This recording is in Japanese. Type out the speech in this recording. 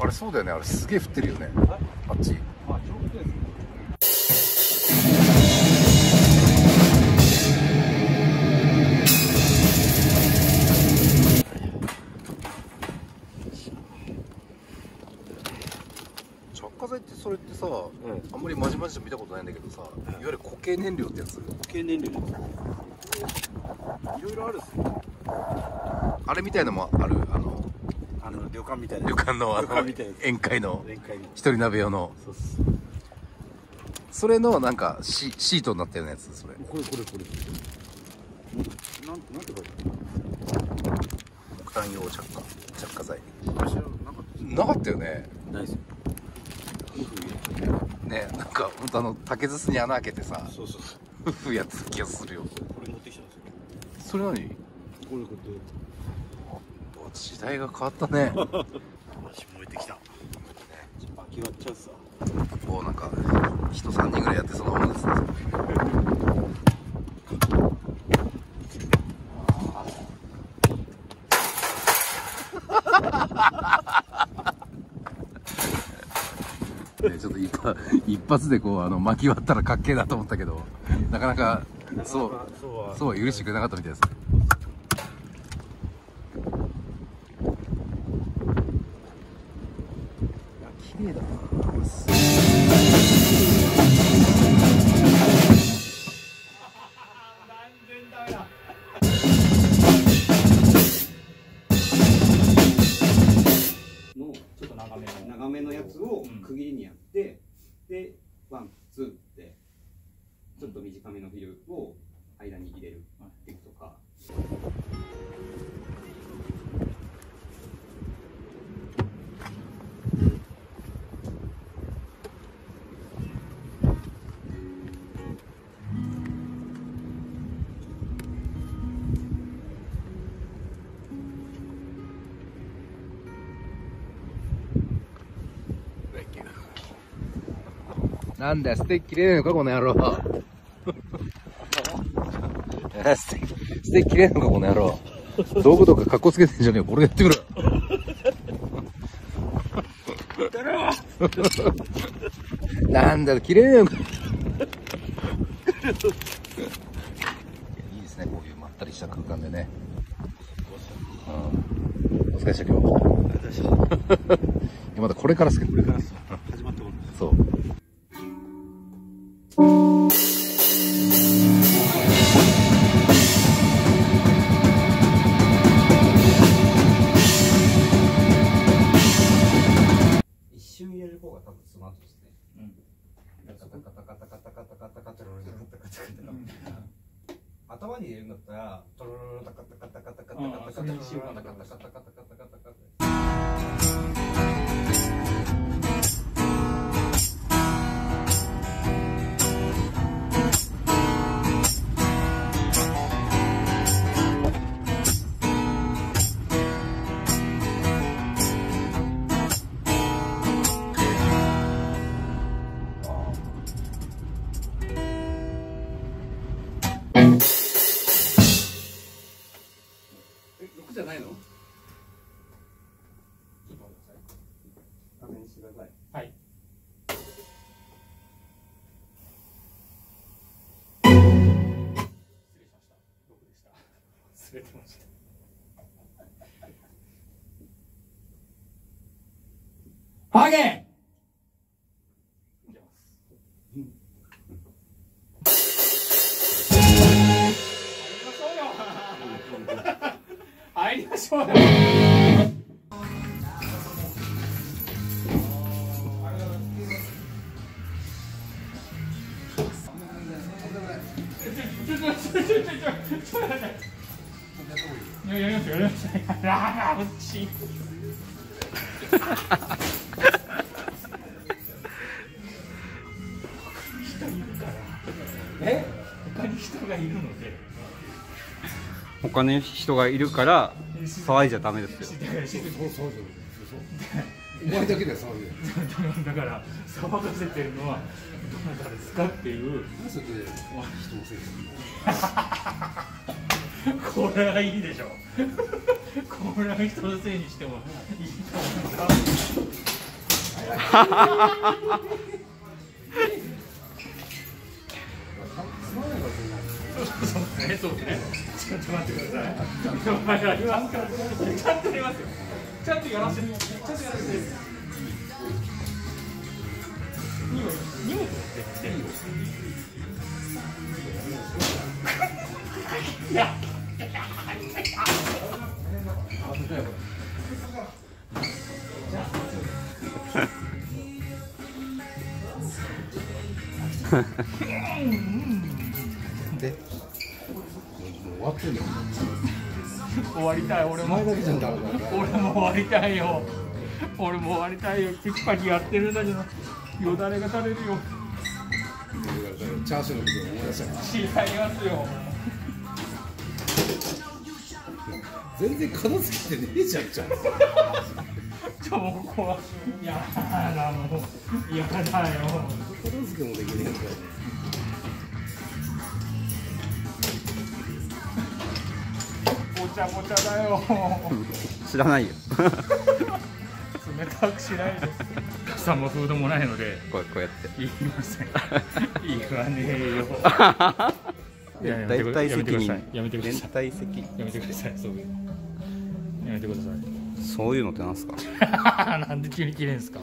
あれそうだよね、あれすげえ降ってるよね、あっち。着火剤ってそれってさ、あんまりまじまじと見たことないんだけどさ、いわゆる固形燃料ってやつ。固形燃料。いろいろあるっすね。あれみたいのもある、旅館みたいな。旅館の宴会の一人鍋用の。それのなんかシートになったようなやつ。それこれなんて書いてある？木炭用着火剤。なかったよね。ないですよね。なんか本当竹筒に穴開けてさ、そうやつ気がするよ。これ持ってきたんですよ。それ何？これ時代が変わったね。私燃えてきた。秋割っちゃうさ。こうなんか人3人ぐらいやってそのままですね。ね、ちょっと一発でこう巻き割ったらかっけえなと思ったけど、なかなかそうは許してくれなかったみたいですね。綺麗だな。のちょっと長めのやつを区切りにやって、でワンツーってちょっと短めのフィルを間に入れるっていうとか。なんだよ、ステッキ切れねえのか、この野郎。ステッキ切れねえのか、この野郎。道具とか格好つけてんじゃねえよ、これやってみろ。なんだよ、切れねえのか。いいですね、こういうまったりした空間でね。うん、お疲れした、今日。まだこれからですけど、これから始まってもらう。そう。頭に入れるんだったら、トロロロタカタカタカタカタカタカタカタカタカタカタカタカタ。はい。失礼しました。僕でした。失礼しました。ハゲ。入りましょうよ。入りましょうよ。他に人がいるから騒いじゃダメですよ。お前だけだよ、騒いだから騒がせてるのはどなたですかっていう。何それ人のせいだよ。これはいいでしょこれは人のせいにしてもいいと思いますそうですね。ちょっと待ってください。ちゃんとやりますよ。ちゃんとやらせて。荷物持ってきて。いや。で。終わってんの終わりたい、俺も終わりたいよ。俺も終わりたいよ。ティッパキやってるんだけど、よだれが垂れるよ。チャンスのことを思い出せない。違いますよ。全然片付けてねえじゃん、チャンス。ちょ、もうここは。やだ、もう。やだよ。片付けもできねえのかよ。だよ知らないよ冷たくしないです。さんもフードもないのでこうやって言いません言わねえよ連帯責任やめてくださいそういうのってなんですかなんで急に切れんすか。